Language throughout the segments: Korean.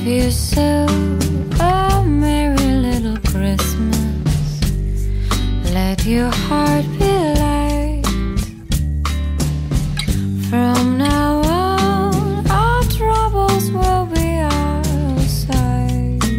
Have yourself a merry little Christmas. Let your heart be light. From now on, our troubles will be outside.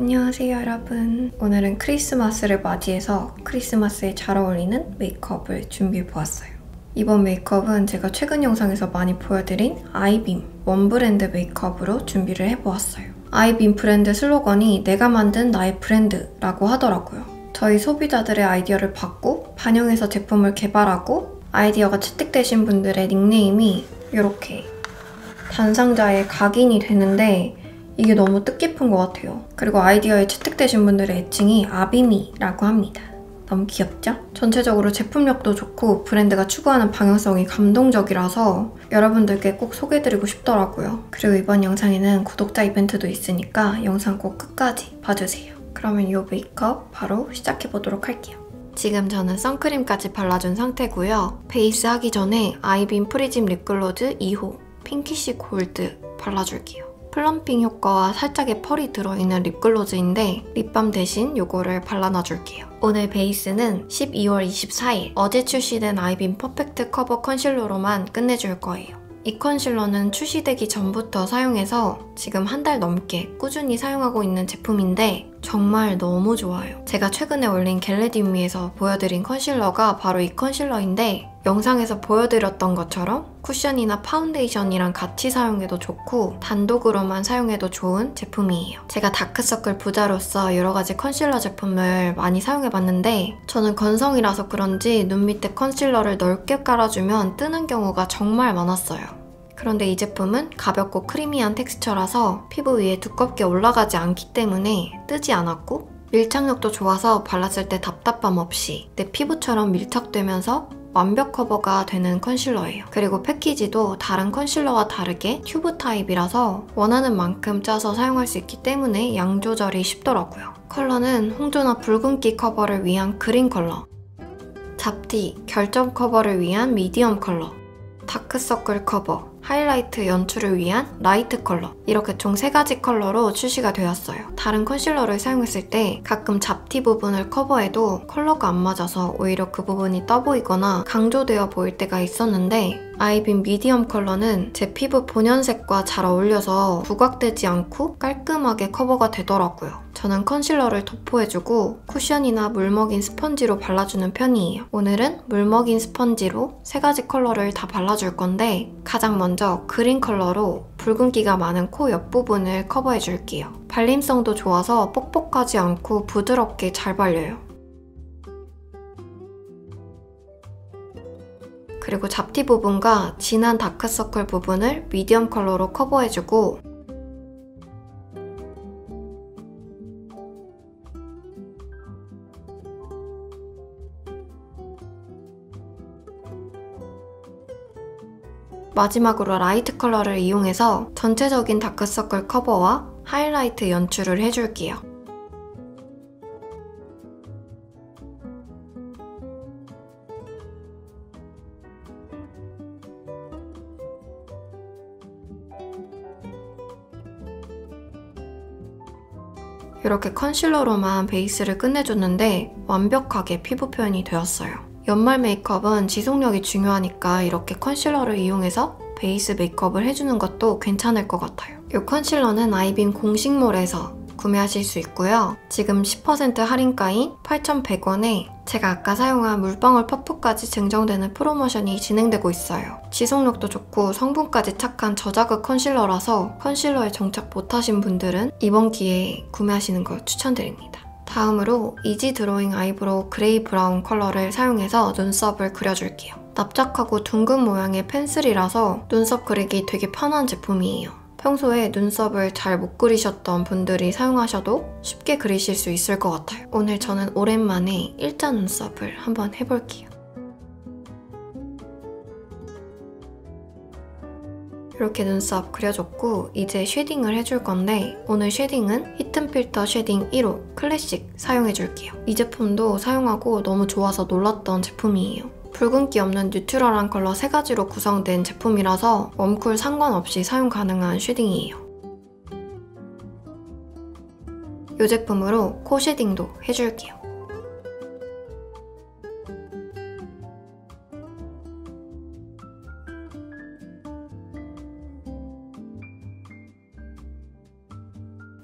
안녕하세요, 여러분. 오늘은 크리스마스를 맞이해서 크리스마스에 잘 어울리는 메이크업을 준비해 보았어요. 이번 메이크업은 제가 최근 영상에서 많이 보여드린 아이빔 원브랜드 메이크업으로 준비를 해보았어요. 아이빔 브랜드 슬로건이 내가 만든 나의 브랜드라고 하더라고요. 저희 소비자들의 아이디어를 받고 반영해서 제품을 개발하고 아이디어가 채택되신 분들의 닉네임이 이렇게 단상자에 각인이 되는데 이게 너무 뜻깊은 것 같아요. 그리고 아이디어에 채택되신 분들의 애칭이 아비미라고 합니다. 너무 귀엽죠? 전체적으로 제품력도 좋고 브랜드가 추구하는 방향성이 감동적이라서 여러분들께 꼭 소개해드리고 싶더라고요. 그리고 이번 영상에는 구독자 이벤트도 있으니까 영상 꼭 끝까지 봐주세요. 그러면 이 메이크업 바로 시작해보도록 할게요. 지금 저는 선크림까지 발라준 상태고요. 베이스 하기 전에 아이빔 프리즘 립글로즈 2호 핑키쉬 골드 발라줄게요. 플럼핑 효과와 살짝의 펄이 들어있는 립글로즈인데 립밤 대신 이거를 발라놔줄게요. 오늘 베이스는 12월 24일 어제 출시된 아이빔 퍼펙트 커버 컨실러로만 끝내줄 거예요. 이 컨실러는 출시되기 전부터 사용해서 지금 한 달 넘게 꾸준히 사용하고 있는 제품인데 정말 너무 좋아요. 제가 최근에 올린 겟레디미에서 보여드린 컨실러가 바로 이 컨실러인데 영상에서 보여드렸던 것처럼 쿠션이나 파운데이션이랑 같이 사용해도 좋고 단독으로만 사용해도 좋은 제품이에요. 제가 다크서클 부자로서 여러가지 컨실러 제품을 많이 사용해봤는데 저는 건성이라서 그런지 눈 밑에 컨실러를 넓게 깔아주면 뜨는 경우가 정말 많았어요. 그런데 이 제품은 가볍고 크리미한 텍스처라서 피부 위에 두껍게 올라가지 않기 때문에 뜨지 않았고 밀착력도 좋아서 발랐을 때 답답함 없이 내 피부처럼 밀착되면서 완벽 커버가 되는 컨실러예요. 그리고 패키지도 다른 컨실러와 다르게 튜브 타입이라서 원하는 만큼 짜서 사용할 수 있기 때문에 양 조절이 쉽더라고요. 컬러는 홍조나 붉은기 커버를 위한 그린 컬러, 잡티, 결점 커버를 위한 미디엄 컬러, 다크서클 커버, 하이라이트 연출을 위한 라이트 컬러 이렇게 총 3가지 컬러로 출시가 되었어요. 다른 컨실러를 사용했을 때 가끔 잡티 부분을 커버해도 컬러가 안 맞아서 오히려 그 부분이 떠보이거나 강조되어 보일 때가 있었는데 아이빔 미디엄 컬러는 제 피부 본연색과 잘 어울려서 부각되지 않고 깔끔하게 커버가 되더라고요. 저는 컨실러를 도포해주고 쿠션이나 물먹인 스펀지로 발라주는 편이에요. 오늘은 물먹인 스펀지로 3가지 컬러를 다 발라줄 건데 가장 먼저 그린 컬러로 붉은기가 많은 코 옆부분을 커버해줄게요. 발림성도 좋아서 뻑뻑하지 않고 부드럽게 잘 발려요. 그리고 잡티 부분과 진한 다크서클 부분을 미디엄 컬러로 커버해주고 마지막으로 라이트 컬러를 이용해서 전체적인 다크서클 커버와 하이라이트 연출을 해줄게요. 이렇게 컨실러로만 베이스를 끝내줬는데 완벽하게 피부 표현이 되었어요. 연말 메이크업은 지속력이 중요하니까 이렇게 컨실러를 이용해서 베이스 메이크업을 해주는 것도 괜찮을 것 같아요. 이 컨실러는 아이빔 공식몰에서 구매하실 수 있고요. 지금 10% 할인가인 8,100원에 제가 아까 사용한 물방울 퍼프까지 증정되는 프로모션이 진행되고 있어요. 지속력도 좋고 성분까지 착한 저자극 컨실러라서 컨실러에 정착 못하신 분들은 이번 기회에 구매하시는 걸 추천드립니다. 다음으로 이지 드로잉 아이브로우 그레이 브라운 컬러를 사용해서 눈썹을 그려줄게요. 납작하고 둥근 모양의 펜슬이라서 눈썹 그리기 되게 편한 제품이에요. 평소에 눈썹을 잘 못 그리셨던 분들이 사용하셔도 쉽게 그리실 수 있을 것 같아요. 오늘 저는 오랜만에 일자 눈썹을 한번 해볼게요. 이렇게 눈썹 그려줬고 이제 쉐딩을 해줄 건데 오늘 쉐딩은 히든필터 쉐딩 1호 클래식 사용해줄게요. 이 제품도 사용하고 너무 좋아서 놀랐던 제품이에요. 붉은기 없는 뉴트럴한 컬러 3가지로 구성된 제품이라서 웜쿨 상관없이 사용 가능한 쉐딩이에요. 이 제품으로 코 쉐딩도 해줄게요.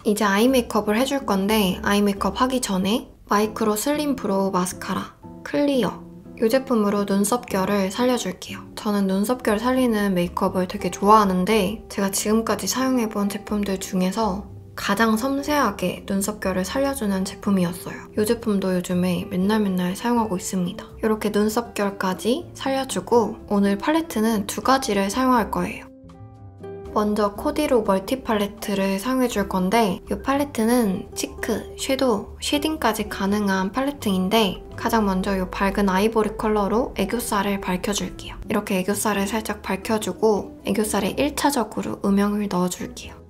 이제 아이 메이크업을 해줄 건데 아이 메이크업 하기 전에 마이크로 슬림 브로우 마스카라 클리어 이 제품으로 눈썹 결을 살려줄게요. 저는 눈썹 결 살리는 메이크업을 되게 좋아하는데 제가 지금까지 사용해본 제품들 중에서 가장 섬세하게 눈썹결을 살려주는 제품이었어요. 이 제품도 요즘에 맨날 사용하고 있습니다. 이렇게 눈썹결까지 살려주고 오늘 팔레트는 2가지를 사용할 거예요. 먼저 코디로 멀티 팔레트를 사용해줄 건데 이 팔레트는 치크, 섀도우, 쉐딩까지 가능한 팔레트인데 가장 먼저 이 밝은 아이보리 컬러로 애교살을 밝혀줄게요. 이렇게 애교살을 살짝 밝혀주고 애교살에 1차적으로 음영을 넣어줄게요.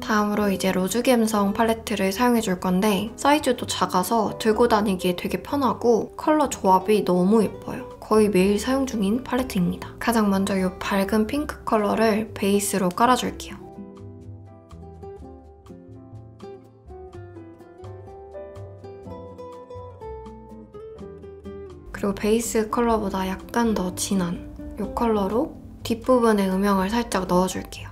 다음으로 이제 로즈 감성 팔레트를 사용해줄 건데 사이즈도 작아서 들고 다니기에 되게 편하고 컬러 조합이 너무 예뻐요. 거의 매일 사용 중인 팔레트입니다. 가장 먼저 이 밝은 핑크 컬러를 베이스로 깔아줄게요. 그리고 베이스 컬러보다 약간 더 진한 이 컬러로 뒷부분에 음영을 살짝 넣어줄게요.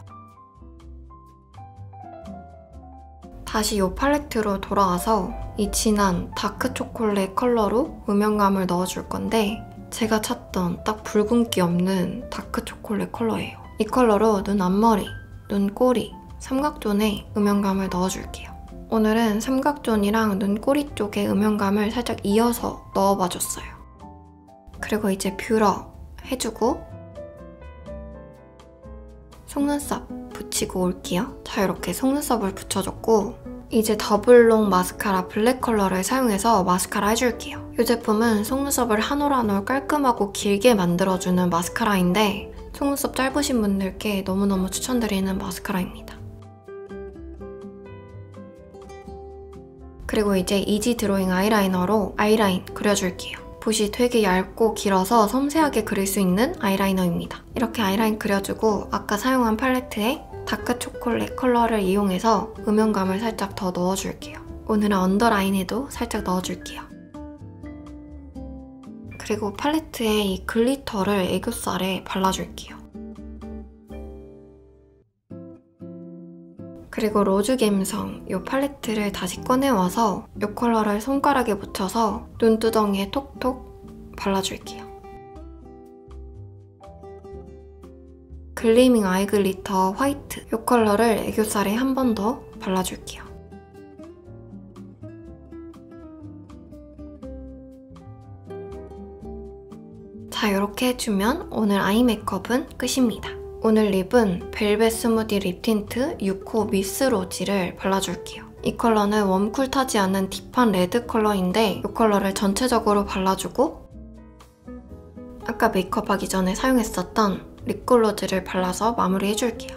다시 이 팔레트로 돌아와서 이 진한 다크 초콜릿 컬러로 음영감을 넣어줄 건데 제가 찾던 딱 붉은기 없는 다크 초콜릿 컬러예요. 이 컬러로 눈 앞머리, 눈꼬리, 삼각존에 음영감을 넣어줄게요. 오늘은 삼각존이랑 눈꼬리 쪽에 음영감을 살짝 이어서 넣어봐줬어요. 그리고 이제 뷰러 해주고 속눈썹 붙이고 올게요. 자, 이렇게 속눈썹을 붙여줬고 이제 더블 롱 마스카라 블랙 컬러를 사용해서 마스카라 해줄게요. 이 제품은 속눈썹을 한 올 한 올 깔끔하고 길게 만들어주는 마스카라인데 속눈썹 짧으신 분들께 너무너무 추천드리는 마스카라입니다. 그리고 이제 이지 드로잉 아이라이너로 아이라인 그려줄게요. 붓이 되게 얇고 길어서 섬세하게 그릴 수 있는 아이라이너입니다. 이렇게 아이라인 그려주고 아까 사용한 팔레트에 다크 초콜릿 컬러를 이용해서 음영감을 살짝 더 넣어줄게요. 오늘은 언더라인에도 살짝 넣어줄게요. 그리고 팔레트에 이 글리터를 애교살에 발라줄게요. 그리고 로즈 감성 이 팔레트를 다시 꺼내와서 이 컬러를 손가락에 묻혀서 눈두덩이에 톡톡 발라줄게요. 글리밍 아이 글리터 화이트 이 컬러를 애교살에 한 번 더 발라줄게요. 자, 이렇게 해주면 오늘 아이 메이크업은 끝입니다. 오늘 립은 벨벳 스무디 립 틴트 6호 미스 로지를 발라줄게요. 이 컬러는 웜쿨 타지 않은 딥한 레드 컬러인데 이 컬러를 전체적으로 발라주고 아까 메이크업하기 전에 사용했었던 립글로즈를 발라서 마무리해줄게요.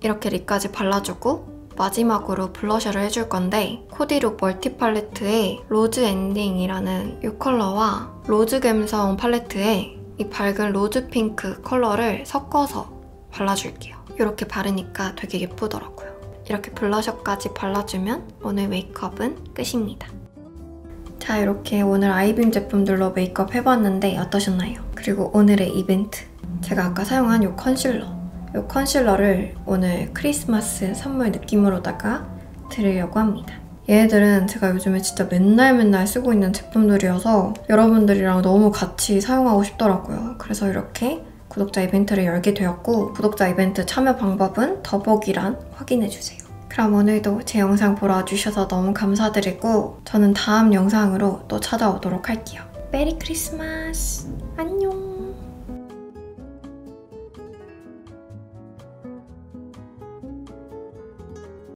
이렇게 립까지 발라주고 마지막으로 블러셔를 해줄 건데 코디룩 멀티 팔레트에 로즈 엔딩이라는 이 컬러와 로즈 감성 팔레트에 이 밝은 로즈핑크 컬러를 섞어서 발라줄게요. 이렇게 바르니까 되게 예쁘더라고요. 이렇게 블러셔까지 발라주면 오늘 메이크업은 끝입니다. 자, 이렇게 오늘 아이빔 제품들로 메이크업 해봤는데 어떠셨나요? 그리고 오늘의 이벤트! 제가 아까 사용한 이 컨실러! 이 컨실러를 오늘 크리스마스 선물 느낌으로다가 드리려고 합니다. 얘네들은 제가 요즘에 진짜 맨날 쓰고 있는 제품들이어서 여러분들이랑 너무 같이 사용하고 싶더라고요. 그래서 이렇게 구독자 이벤트를 열게 되었고 구독자 이벤트 참여 방법은 더보기란 확인해주세요. 그럼 오늘도 제 영상 보러 와주셔서 너무 감사드리고 저는 다음 영상으로 또 찾아오도록 할게요. 메리 크리스마스! 안녕!